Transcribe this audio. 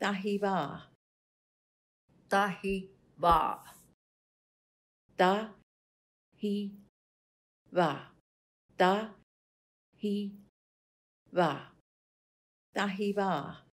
Tahiba. Tahiba. Tahiba. Tahiba. Tahiba.